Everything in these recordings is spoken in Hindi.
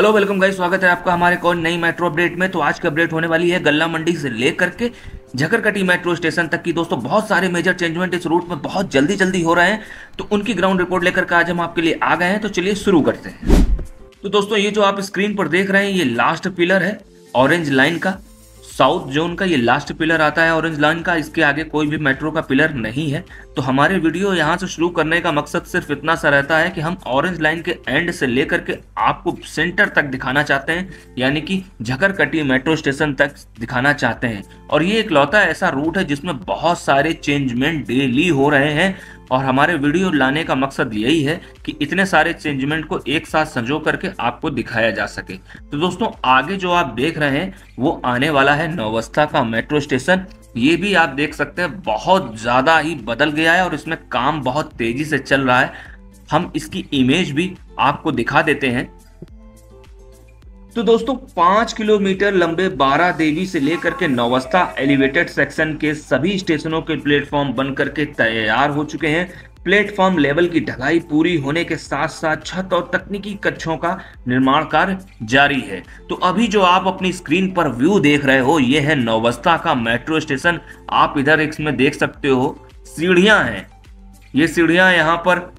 हेलो वेलकम गाइस, स्वागत है आपका हमारे एक और नई मेट्रो अपडेट में। तो आज की अपडेट होने वाली है गल्ला मंडी से लेकर के झकरकटी मेट्रो स्टेशन तक की। दोस्तों बहुत सारे मेजर चेंजमेंट इस रूट में बहुत जल्दी हो रहे हैं, तो उनकी ग्राउंड रिपोर्ट लेकर के आज हम आपके लिए आ गए हैं। तो चलिए शुरू करते हैं। तो दोस्तों ये जो आप स्क्रीन पर देख रहे हैं ये लास्ट पिलर है ऑरेंज लाइन का, साउथ जोन का ये लास्ट पिलर आता है ऑरेंज लाइन का। इसके आगे कोई भी मेट्रो का पिलर नहीं है। तो हमारे वीडियो यहाँ से शुरू करने का मकसद सिर्फ इतना सा रहता है कि हम ऑरेंज लाइन के एंड से लेकर के आपको सेंटर तक दिखाना चाहते हैं, यानी कि झकरकटी मेट्रो स्टेशन तक दिखाना चाहते हैं। और ये एक लौता ऐसा रूट है जिसमें बहुत सारे चेंजमेंट डेली हो रहे हैं, और हमारे वीडियो लाने का मकसद यही है कि इतने सारे चेंजमेंट को एक साथ संजो करके आपको दिखाया जा सके। तो दोस्तों आगे जो आप देख रहे हैं वो आने वाला है नौबस्ता का मेट्रो स्टेशन। ये भी आप देख सकते हैं बहुत ज़्यादा ही बदल गया है और इसमें काम बहुत तेज़ी से चल रहा है। हम इसकी इमेज भी आपको दिखा देते हैं। तो दोस्तों 5 किलोमीटर लंबे बारा देवी से लेकर के नवस्था एलिवेटेड सेक्शन के सभी स्टेशनों के प्लेटफॉर्म बन करके तैयार हो चुके हैं। प्लेटफॉर्म लेवल की ढलाई पूरी होने के साथ साथ छत और तकनीकी कक्षों का निर्माण कार्य जारी है। तो अभी जो आप अपनी स्क्रीन पर व्यू देख रहे हो ये है नवस्था का मेट्रो स्टेशन। आप इधर इसमें देख सकते हो सीढ़ियाँ हैं, ये सीढ़ियाँ यहाँ पर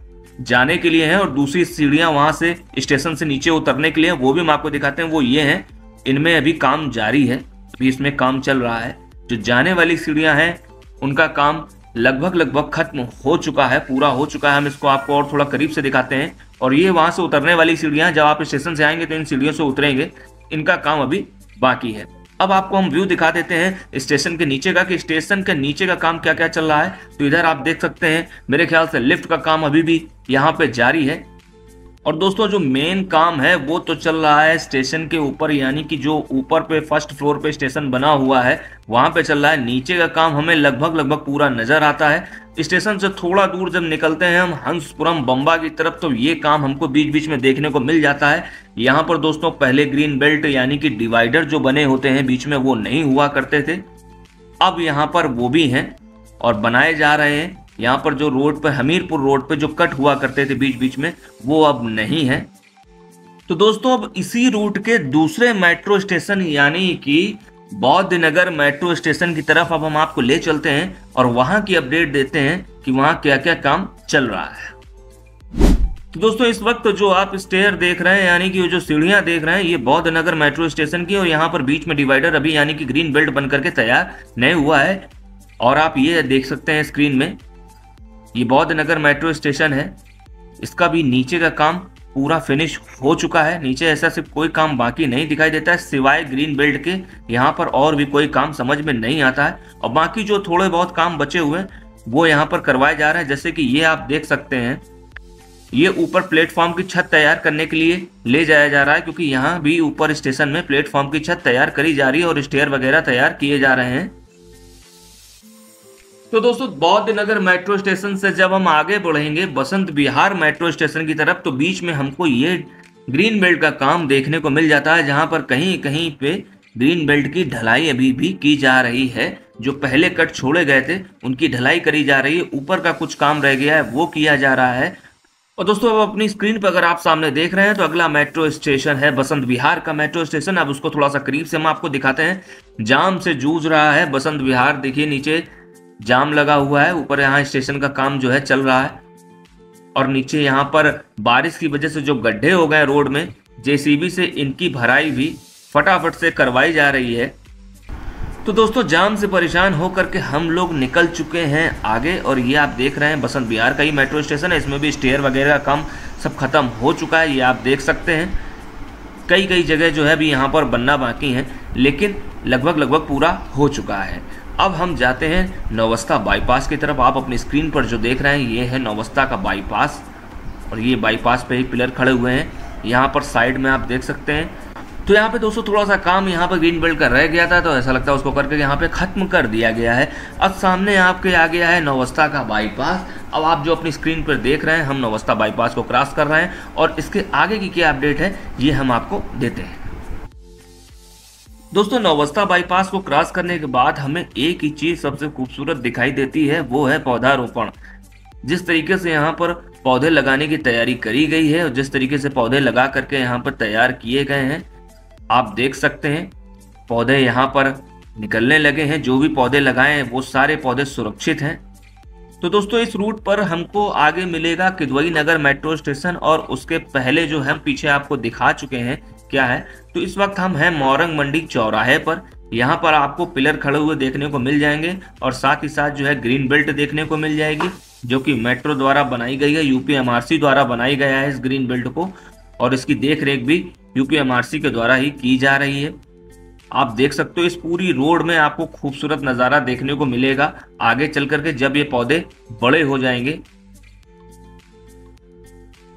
जाने के लिए हैं और दूसरी सीढ़ियां वहां से स्टेशन से नीचे उतरने के लिए, वो भी हम आपको दिखाते हैं। वो ये हैं, इनमें अभी काम जारी है, अभी इसमें काम चल रहा है। जो जाने वाली सीढ़ियां हैं उनका काम लगभग खत्म हो चुका है, पूरा हो चुका है। हम इसको आपको और थोड़ा करीब से दिखाते हैं। और ये वहाँ से उतरने वाली सीढ़ियाँ, जब आप स्टेशन से आएंगे तो इन सीढ़ियों से उतरेंगे, इनका काम अभी बाकी है। अब आपको हम व्यू दिखा देते हैं स्टेशन के नीचे का, कि स्टेशन के नीचे का काम क्या क्या चल रहा है। तो इधर आप देख सकते हैं मेरे ख्याल से लिफ्ट का काम अभी भी यहाँ पे जारी है। और दोस्तों जो मेन काम है वो तो चल रहा है स्टेशन के ऊपर, यानी कि जो ऊपर पे फर्स्ट फ्लोर पे स्टेशन बना हुआ है वहाँ पे चल रहा है। नीचे का काम हमें लगभग पूरा नजर आता है। स्टेशन से थोड़ा दूर जब निकलते हैं हम हंसपुरम बम्बा की तरफ, तो ये काम हमको बीच बीच में देखने को मिल जाता है। यहाँ पर दोस्तों पहले ग्रीन बेल्ट यानी कि डिवाइडर जो बने होते हैं बीच में, वो नहीं हुआ करते थे, अब यहाँ पर वो भी हैं और बनाए जा रहे हैं। यहाँ पर जो रोड पे हमीरपुर रोड पे जो कट हुआ करते थे बीच बीच में, वो अब नहीं है। तो दोस्तों अब इसी रूट के दूसरे मेट्रो स्टेशन यानी कि बौद्ध नगर मेट्रो स्टेशन की तरफ अब हम आपको ले चलते हैं और वहाँ की अपडेट देते हैं कि वहाँ क्या क्या काम चल रहा है। तो दोस्तों इस वक्त जो आप स्टेयर देख रहे हैं यानी कि जो सीढ़ियां देख रहे हैं ये बौद्ध नगर मेट्रो स्टेशन की, और यहाँ पर बीच में डिवाइडर अभी यानी कि ग्रीन बेल्ट बन करके तैयार नहीं हुआ है। और आप ये देख सकते हैं स्क्रीन में, ये बौद्ध नगर मेट्रो स्टेशन है, इसका भी नीचे का काम पूरा फिनिश हो चुका है। नीचे ऐसा सिर्फ कोई काम बाकी नहीं दिखाई देता है सिवाय ग्रीन बेल्ट के, यहाँ पर और भी कोई काम समझ में नहीं आता है। और बाकी जो थोड़े बहुत काम बचे हुए हैं वो यहाँ पर करवाए जा रहे हैं। जैसे कि ये आप देख सकते हैं, ये ऊपर प्लेटफॉर्म की छत तैयार करने के लिए ले जाया जा रहा है, क्योंकि यहाँ भी ऊपर स्टेशन में प्लेटफॉर्म की छत तैयार करी जा रही है और स्टेयर वगैरह तैयार किए जा रहे हैं। तो दोस्तों बौद्ध नगर मेट्रो स्टेशन से जब हम आगे बढ़ेंगे बसंत विहार मेट्रो स्टेशन की तरफ, तो बीच में हमको ये ग्रीन बेल्ट का काम देखने को मिल जाता है, जहां पर कहीं पे ग्रीन बेल्ट की ढलाई अभी भी की जा रही है। जो पहले कट छोड़े गए थे उनकी ढलाई करी जा रही है, ऊपर का कुछ काम रह गया है वो किया जा रहा है। और दोस्तों अब अपनी स्क्रीन पर अगर आप सामने देख रहे हैं तो अगला मेट्रो स्टेशन है बसंत विहार का मेट्रो स्टेशन। अब उसको थोड़ा सा करीब से हम आपको दिखाते हैं। जाम से जूझ रहा है बसंत विहार, देखिए नीचे जाम लगा हुआ है, ऊपर यहाँ स्टेशन का काम जो है चल रहा है। और नीचे यहाँ पर बारिश की वजह से जो गड्ढे हो गए रोड में, जेसीबी से इनकी भराई भी फटाफट से करवाई जा रही है। तो दोस्तों जाम से परेशान होकर के हम लोग निकल चुके हैं आगे, और ये आप देख रहे हैं बसंत विहार का ही मेट्रो स्टेशन है। इसमें भी स्टेयर वगैरह का काम सब खत्म हो चुका है, ये आप देख सकते हैं। कई जगह जो है अभी यहाँ पर बनना बाकी है, लेकिन लगभग पूरा हो चुका है। अब हम जाते हैं नौबस्ता बाईपास की तरफ। आप अपनी स्क्रीन पर जो देख रहे हैं ये है नौबस्ता का बाईपास, और ये बाईपास पे ही पिलर खड़े हुए हैं यहाँ पर साइड में, आप देख सकते हैं। तो यहाँ पे दोस्तों थोड़ा सा काम यहाँ पर ग्रीन बेल्ट का रह गया था, तो ऐसा लगता है उसको करके यहाँ पे ख़त्म कर दिया गया है। अब सामने आपके आ गया है नौबस्ता का बाईपास। अब आप जो अपनी स्क्रीन पर देख रहे हैं हम नौबस्ता बाईपास को क्रॉस कर रहे हैं, और इसके आगे की क्या अपडेट है ये हम आपको देते हैं। दोस्तों नौबस्ता बाईपास को क्रॉस करने के बाद हमें एक ही चीज़ सबसे खूबसूरत दिखाई देती है, वो है पौधारोपण। जिस तरीके से यहाँ पर पौधे लगाने की तैयारी करी गई है और जिस तरीके से पौधे लगा करके यहाँ पर तैयार किए गए हैं आप देख सकते हैं। पौधे यहाँ पर निकलने लगे हैं, जो भी पौधे लगाए हैं वो सारे पौधे सुरक्षित हैं। तो दोस्तों इस रूट पर हमको आगे मिलेगा किदवई नगर मेट्रो स्टेशन और उसके पहले जो हम पीछे आपको दिखा चुके हैं क्या है। तो इस वक्त हम हैं मोरंग मंडी चौराहे पर। यहाँ पर आपको पिलर खड़े हुए देखने को मिल जाएंगे और साथ ही साथ जो है ग्रीन बेल्ट देखने को मिल जाएगी जो कि मेट्रो द्वारा बनाई गई है, यूपी एमआरसी द्वारा बनाई गया है इस ग्रीन बेल्ट को और इसकी देख रेख भी यूपी एमआरसी के द्वारा ही की जा रही है। आप देख सकते हो इस पूरी रोड में आपको खूबसूरत नज़ारा देखने को मिलेगा आगे चल करके जब ये पौधे बड़े हो जाएंगे।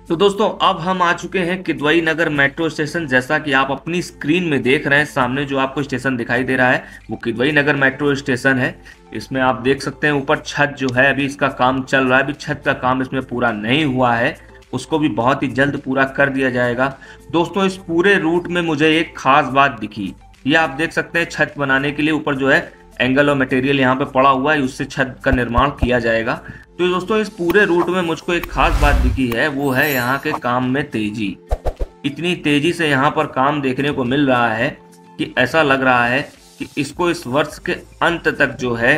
तो दोस्तों अब हम आ चुके हैं किदवई नगर मेट्रो स्टेशन। जैसा कि आप अपनी स्क्रीन में देख रहे हैं सामने जो आपको स्टेशन दिखाई दे रहा है वो किदवई नगर मेट्रो स्टेशन है। इसमें आप देख सकते हैं ऊपर छत जो है अभी इसका काम चल रहा है, अभी छत का काम इसमें पूरा नहीं हुआ है, उसको भी बहुत ही जल्द पूरा कर दिया जाएगा। दोस्तों इस पूरे रूट में मुझे एक खास बात दिखी, ये आप देख सकते हैं छत बनाने के लिए ऊपर जो है एंगल और मटेरियल यहाँ पे पड़ा हुआ है, उससे छत का निर्माण किया जाएगा। तो दोस्तों इस पूरे रूट में मुझको एक खास बात दिखी है, वो है यहाँ के काम में तेजी। इतनी तेजी से यहाँ पर काम देखने को मिल रहा है कि ऐसा लग रहा है कि इसको इस वर्ष के अंत तक जो है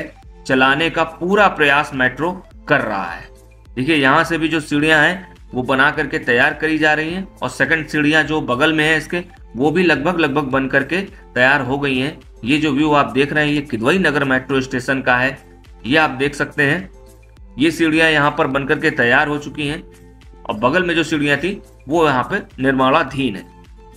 चलाने का पूरा प्रयास मेट्रो कर रहा है। देखिए यहाँ से भी जो सीढ़ियाँ हैं वो बना करके तैयार करी जा रही हैं और सेकंड सीढ़ियाँ जो बगल में है इसके वो भी लगभग बन करके तैयार हो गई हैं। ये जो व्यू आप देख रहे हैं ये किदवई नगर मेट्रो स्टेशन का है। ये आप देख सकते हैं ये सीढ़ियाँ यहाँ पर बन करके तैयार हो चुकी हैं और बगल में जो सीढ़ियाँ थी वो यहाँ पे निर्माणाधीन है।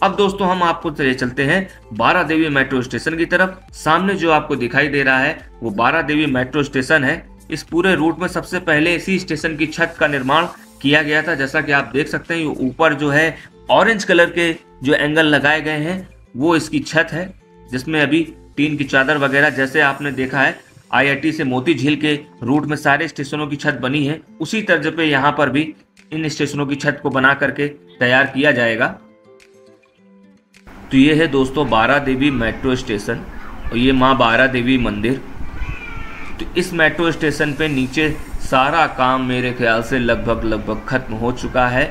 अब दोस्तों हम आपको चलते हैं बारा देवी मेट्रो स्टेशन की तरफ। सामने जो आपको दिखाई दे रहा है वो बारा देवी मेट्रो स्टेशन है। इस पूरे रूट में सबसे पहले इसी स्टेशन की छत का निर्माण किया गया था। जैसा कि आप देख सकते हैं ऊपर जो है ऑरेंज कलर के जो एंगल लगाए गए हैं वो इसकी छत है, जिसमें अभी टीन की चादर वगैरह, जैसे आपने देखा है आईआईटी से मोती झील के रूट में सारे स्टेशनों की छत बनी है, उसी तर्ज पे यहाँ पर भी इन स्टेशनों की छत को बना करके तैयार किया जाएगा। तो ये है दोस्तों बारा देवी मेट्रो स्टेशन और ये माँ बारा देवी मंदिर। तो इस मेट्रो स्टेशन पे नीचे सारा काम मेरे ख्याल से लगभग खत्म हो चुका है।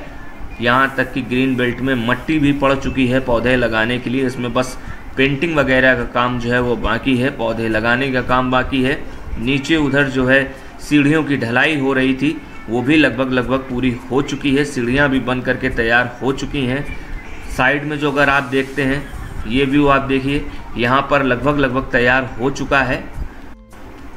यहाँ तक कि ग्रीन बेल्ट में मट्टी भी पड़ चुकी है पौधे लगाने के लिए, इसमें बस पेंटिंग वगैरह का काम जो है वो बाकी है, पौधे लगाने का काम बाकी है। नीचे उधर जो है सीढ़ियों की ढलाई हो रही थी वो भी लगभग पूरी हो चुकी है, सीढ़ियाँ भी बन करके तैयार हो चुकी हैं। साइड में जो अगर आप देखते हैं ये व्यू आप देखिए यहाँ पर लगभग तैयार हो चुका है।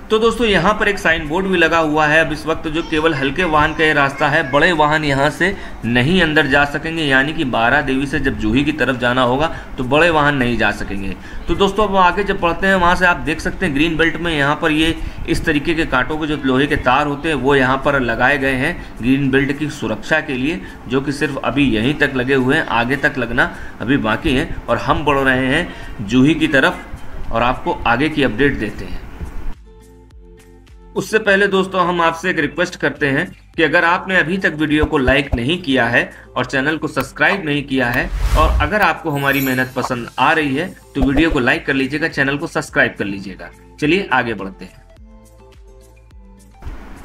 तो दोस्तों यहाँ पर एक साइन बोर्ड भी लगा हुआ है। अब इस वक्त जो केवल हल्के वाहन का ये रास्ता है, बड़े वाहन यहाँ से नहीं अंदर जा सकेंगे, यानी कि बारा देवी से जब जूही की तरफ जाना होगा तो बड़े वाहन नहीं जा सकेंगे। तो दोस्तों अब आगे जब बढ़ते हैं वहाँ से आप देख सकते हैं ग्रीन बेल्ट में यहाँ पर ये इस तरीके के कांटों के जो लोहे के तार होते हैं वो यहाँ पर लगाए गए हैं ग्रीन बेल्ट की सुरक्षा के लिए, जो कि सिर्फ अभी यहीं तक लगे हुए हैं, आगे तक लगना अभी बाकी है। और हम बढ़ रहे हैं जूही की तरफ और आपको आगे की अपडेट देते हैं। उससे पहले दोस्तों हम आपसे एक रिक्वेस्ट करते हैं कि अगर आपने अभी तक वीडियो को लाइक नहीं किया है और चैनल को सब्सक्राइब नहीं किया है और अगर आपको हमारी मेहनत पसंद आ रही है तो वीडियो को लाइक कर लीजिएगा, चैनल को सब्सक्राइब कर लीजिएगा। चलिए आगे बढ़ते हैं।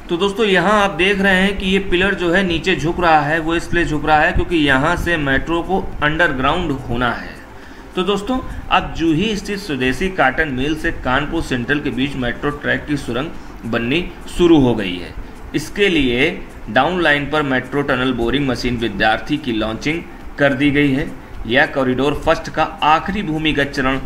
तो दोस्तों यहाँ आप देख रहे हैं कि ये पिलर जो है नीचे झुक रहा है, वो इसलिए झुक रहा है क्योंकि यहाँ से मेट्रो को अंडरग्राउंड होना है। तो दोस्तों अब जूही स्थित स्वदेशी कार्टन मेल से कानपुर सेंट्रल के बीच मेट्रो ट्रैक की सुरंग बननी शुरू हो गई है। इसके लिए डाउन लाइन पर मेट्रो टनल बोरिंग मशीन विद्यार्थी की लॉन्चिंग कर दी गई है। यह कॉरिडोर फर्स्ट का आखिरी भूमिगत चरण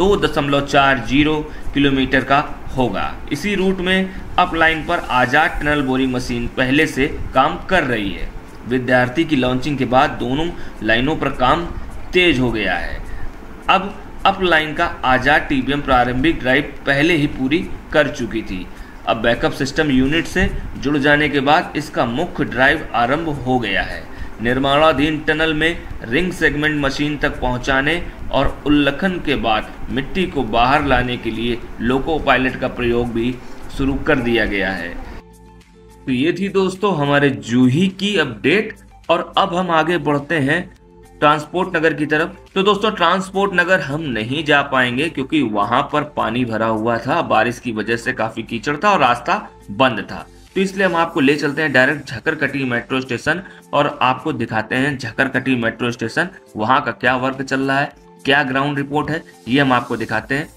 2.40 किलोमीटर का होगा। इसी रूट में अप लाइन पर आजाद टनल बोरिंग मशीन पहले से काम कर रही है। विद्यार्थी की लॉन्चिंग के बाद दोनों लाइनों पर काम तेज हो गया है। अब अप लाइन का आजाद TBM प्रारंभिक ड्राइव पहले ही पूरी कर चुकी थी। अब बैकअप सिस्टम यूनिट से जुड़ जाने के बाद इसका मुख्य ड्राइव आरंभ हो गया है। निर्माणाधीन टनल में रिंग सेगमेंट मशीन तक पहुंचाने और उल्लखन के बाद मिट्टी को बाहर लाने के लिए लोको पायलट का प्रयोग भी शुरू कर दिया गया है। तो ये थी दोस्तों हमारे जूही की अपडेट और अब हम आगे बढ़ते हैं ट्रांसपोर्ट नगर की तरफ। तो दोस्तों ट्रांसपोर्ट नगर हम नहीं जा पाएंगे क्योंकि वहां पर पानी भरा हुआ था, बारिश की वजह से काफी कीचड़ था और रास्ता बंद था। तो इसलिए हम आपको ले चलते हैं डायरेक्ट झकरकटी मेट्रो स्टेशन और आपको दिखाते हैं झकरकटी मेट्रो स्टेशन वहाँ का क्या वर्क चल रहा है, क्या ग्राउंड रिपोर्ट है, ये हम आपको दिखाते हैं।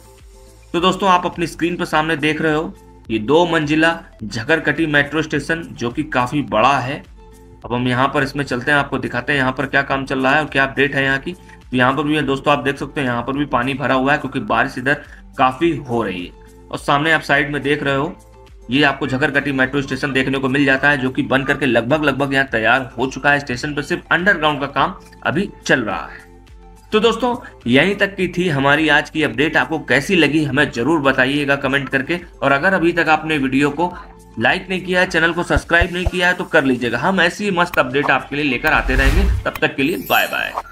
तो दोस्तों आप अपनी स्क्रीन पर सामने देख रहे हो ये 2 मंजिला झकरकटी मेट्रो स्टेशन जो कि काफ़ी बड़ा है। अब हम यहाँ पर इसमें चलते हैं, आपको दिखाते हैं यहाँ पर क्या काम चल रहा है और क्या अपडेट है यहाँ की। तो यहाँ पर भी है दोस्तों, आप देख सकते हैं यहाँ पर भी पानी भरा हुआ है क्योंकि बारिश इधर काफ़ी हो रही है। और सामने आप साइड में देख रहे हो ये आपको झकरकटी मेट्रो स्टेशन देखने को मिल जाता है जो कि बन करके लगभग यहाँ तैयार हो चुका है। स्टेशन पर सिर्फ अंडरग्राउंड का काम अभी चल रहा है। तो दोस्तों यहीं तक की थी हमारी आज की अपडेट। आपको कैसी लगी हमें ज़रूर बताइएगा कमेंट करके, और अगर अभी तक आपने वीडियो को लाइक नहीं किया है, चैनल को सब्सक्राइब नहीं किया है तो कर लीजिएगा। हम ऐसी मस्त अपडेट आपके लिए लेकर आते रहेंगे। तब तक के लिए बाय बाय।